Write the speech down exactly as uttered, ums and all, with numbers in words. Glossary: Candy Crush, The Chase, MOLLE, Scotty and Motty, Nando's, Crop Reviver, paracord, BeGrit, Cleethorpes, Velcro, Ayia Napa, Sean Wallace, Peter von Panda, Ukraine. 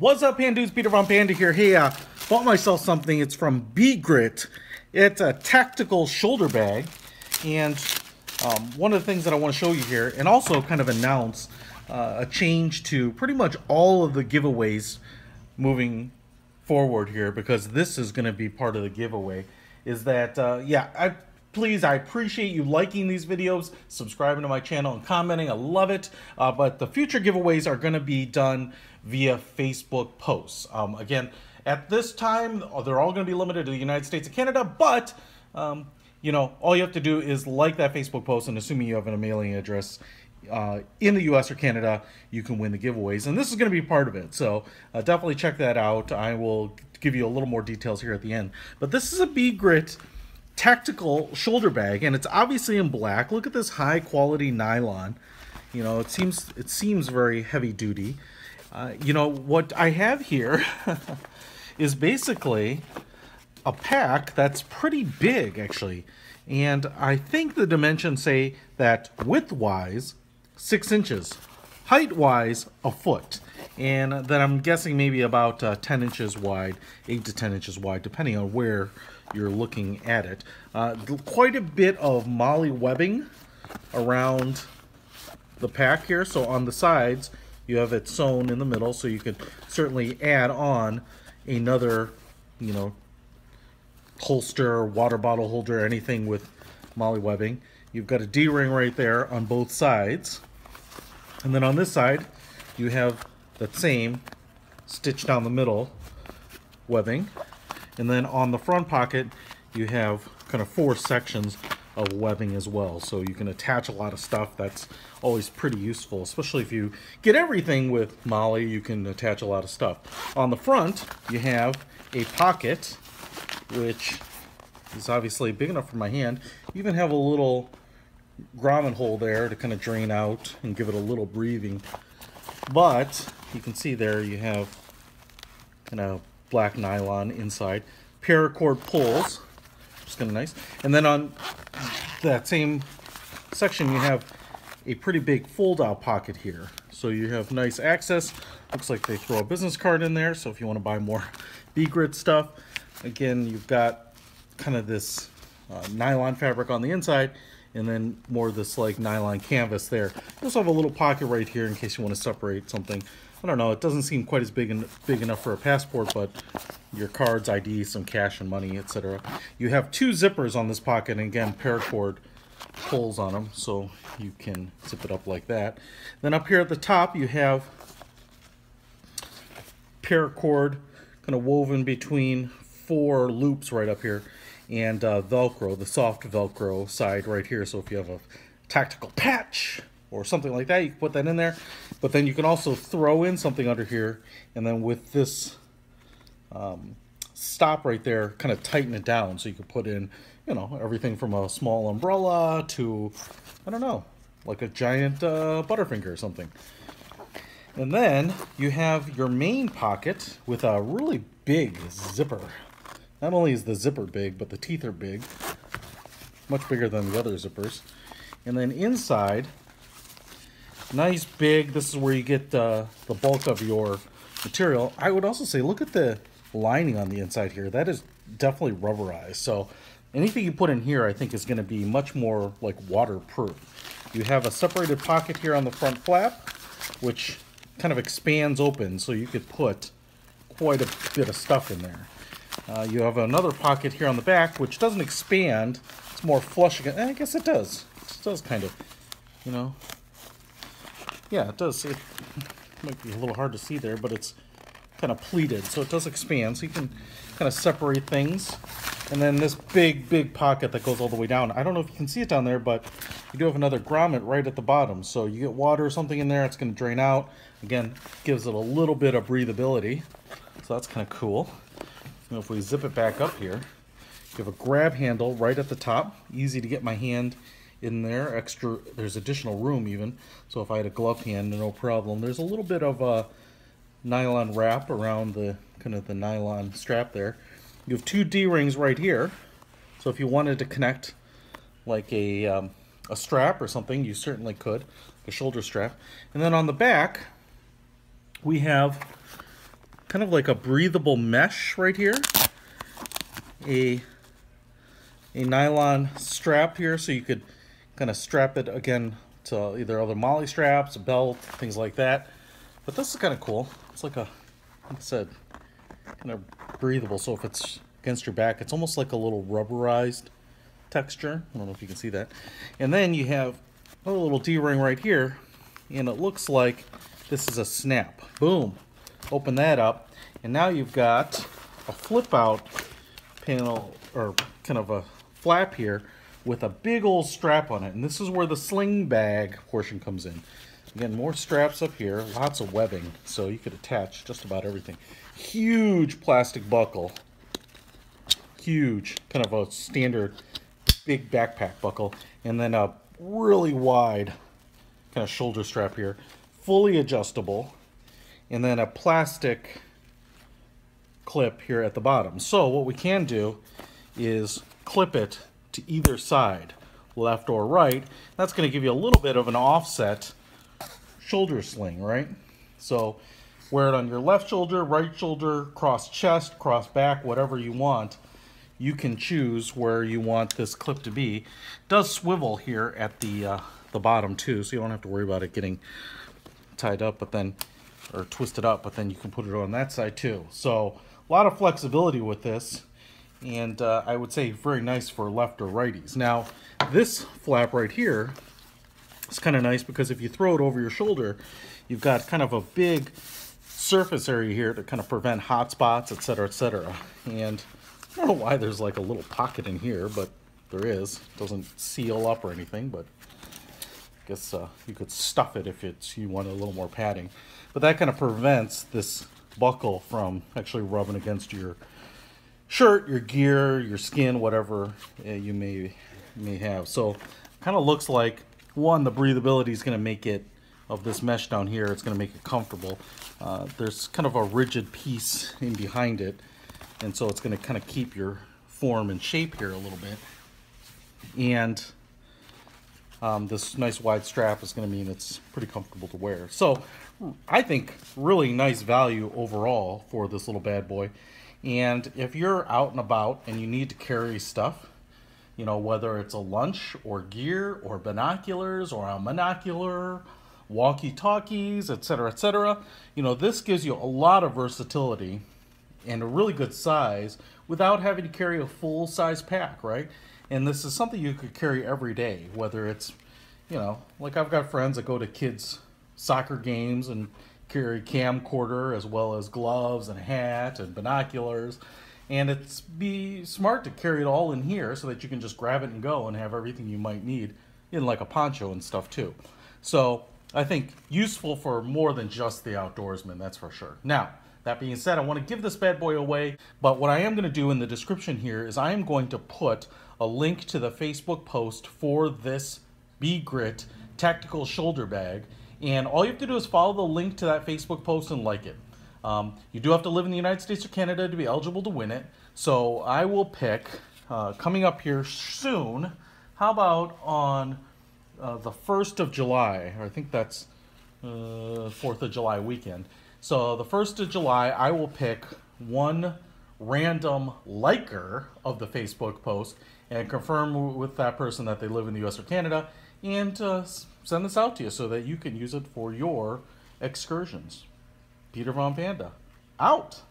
What's up, Pandus? Peter von Panda here. Hey, I uh, bought myself something. It's from BeGrit. It's a tactical shoulder bag. And um, one of the things that I want to show you here, and also kind of announce uh, a change to pretty much all of the giveaways moving forward here, because this is going to be part of the giveaway, is that, uh, yeah, I... Please, I appreciate you liking these videos, subscribing to my channel, and commenting. I love it. Uh, but the future giveaways are going to be done via Facebook posts. Um, again, at this time, they're all going to be limited to the United States and Canada. But, um, you know, all you have to do is like that Facebook post, and assuming you have an mailing address uh, in the U S or Canada, you can win the giveaways. And this is going to be part of it. So uh, definitely check that out. I will give you a little more details here at the end. But this is a BeGrit tactical shoulder bag, and it's obviously in black. Look at this high quality nylon. You know, it seems it seems very heavy duty. Uh, you know what I have here is basically a pack that's pretty big, actually, and I think the dimensions say that width wise six inches, height wise a foot, and then I'm guessing maybe about uh, ten inches wide, eight to ten inches wide, depending on where you're looking at it. Uh, quite a bit of MOLLE webbing around the pack here. So on the sides, you have it sewn in the middle, so you could certainly add on another, you know, holster, water bottle holder, anything with MOLLE webbing. You've got a D-ring right there on both sides. And then on this side, you have that same stitch down the middle webbing. And then on the front pocket, you have kind of four sections of webbing as well. So you can attach a lot of stuff. That's always pretty useful, especially if you get everything with MOLLE, you can attach a lot of stuff. On the front, you have a pocket, which is obviously big enough for my hand. You even have a little grommet hole there to kind of drain out and give it a little breathing. But you can see there you have kind of black nylon inside, paracord pulls, which is kind of nice. And then on that same section, you have a pretty big fold-out pocket here. So you have nice access. Looks like they throw a business card in there, so if you want to buy more BeGrit stuff. Again, you've got kind of this uh, nylon fabric on the inside, and then more of this like nylon canvas there. You also have a little pocket right here in case you want to separate something. I don't know, it doesn't seem quite as big and big enough for a passport, but your cards, I D, some cash and money, et cetera. You have two zippers on this pocket, and again, paracord pulls on them, so you can zip it up like that. Then up here at the top, you have paracord kind of woven between four loops right up here, and uh, Velcro, the soft Velcro side right here, so if you have a tactical patch or something like that, you can put that in there. But then you can also throw in something under here, and then with this um, stop right there, kind of tighten it down, so you can put in, you know, everything from a small umbrella to, I don't know, like a giant uh, Butterfinger or something. And then you have your main pocket with a really big zipper. Not only is the zipper big, but the teeth are big, much bigger than the other zippers. And then inside, nice big, this is where you get uh, the bulk of your material. I would also say, look at the lining on the inside here. That is definitely rubberized. So anything you put in here, I think, is going to be much more like waterproof. You have a separated pocket here on the front flap, which kind of expands open, so you could put quite a bit of stuff in there. Uh, you have another pocket here on the back, which doesn't expand. It's more flush again. I guess it does. It does kind of, you know. Yeah, it does. It might be a little hard to see there, but it's kind of pleated, so it does expand, so you can kind of separate things. And then this big, big pocket that goes all the way down. I don't know if you can see it down there, but you do have another grommet right at the bottom. So you get water or something in there, it's going to drain out. Again, gives it a little bit of breathability, so that's kind of cool. And if we zip it back up here, you have a grab handle right at the top, easy to get my hand in there. Extra, there's additional room even, so if I had a glove hand, no problem. There's a little bit of a nylon wrap around the kind of the nylon strap there. You have two D-rings right here, so if you wanted to connect like a um, a strap or something, you certainly could, a shoulder strap. And then on the back, we have kind of like a breathable mesh right here, a a nylon strap here, so you could kind of strap it again to either other MOLLE straps, a belt, things like that. But this is kind of cool. It's like a, like I said, kind of breathable, so if it's against your back, it's almost like a little rubberized texture. I don't know if you can see that. And then you have a little D-ring right here, and it looks like this is a snap. Boom. Open that up, and now you've got a flip-out panel, or kind of a flap here, with a big old strap on it. And this is where the sling bag portion comes in. Again, more straps up here, lots of webbing, so you could attach just about everything. Huge plastic buckle. Huge, kind of a standard big backpack buckle. And then a really wide kind of shoulder strap here. Fully adjustable. And then a plastic clip here at the bottom. So what we can do is clip it to either side, left or right. That's going to give you a little bit of an offset shoulder sling, right? So wear it on your left shoulder, right shoulder, cross chest, cross back, whatever you want. You can choose where you want this clip to be. It does swivel here at the uh, the bottom too, so you don't have to worry about it getting tied up, but then, or twisted up, but then you can put it on that side too. So a lot of flexibility with this. And uh, I would say very nice for left or righties. Now, this flap right here is kind of nice because if you throw it over your shoulder, you've got kind of a big surface area here to kind of prevent hot spots, et cetera, et cetera. And I don't know why there's like a little pocket in here, but there is. It doesn't seal up or anything, but I guess uh, you could stuff it if it's, you want a little more padding. But that kind of prevents this buckle from actually rubbing against your shirt, your gear, your skin, whatever uh, you may may have. So kind of looks like, one, the breathability is going to make it, of this mesh down here, it's going to make it comfortable. Uh, there's kind of a rigid piece in behind it, and so it's going to kind of keep your form and shape here a little bit. And um, this nice wide strap is going to mean it's pretty comfortable to wear. So I think really nice value overall for this little bad boy. And if you're out and about and you need to carry stuff, you know, whether it's a lunch or gear or binoculars or a monocular, walkie-talkies, et cetera, et cetera, you know, this gives you a lot of versatility and a really good size without having to carry a full-size pack, right? And this is something you could carry every day, whether it's, you know, like I've got friends that go to kids' soccer games and carry camcorder as well as gloves and a hat and binoculars, and it's be smart to carry it all in here so that you can just grab it and go and have everything you might need in like a poncho and stuff too. So I think useful for more than just the outdoorsman, that's for sure. Now, that being said, I want to give this bad boy away, but what I am going to do in the description here is I am going to put a link to the Facebook post for this BeGrit tactical shoulder bag. And all you have to do is follow the link to that Facebook post and like it. Um, you do have to live in the United States or Canada to be eligible to win it. So I will pick, uh, coming up here soon, how about on uh, the first of July, or I think that's uh, fourth of July weekend. So the first of July, I will pick one random liker of the Facebook post and confirm with that person that they live in the U S or Canada, and uh, send this out to you so that you can use it for your excursions. Peter von Panda, out!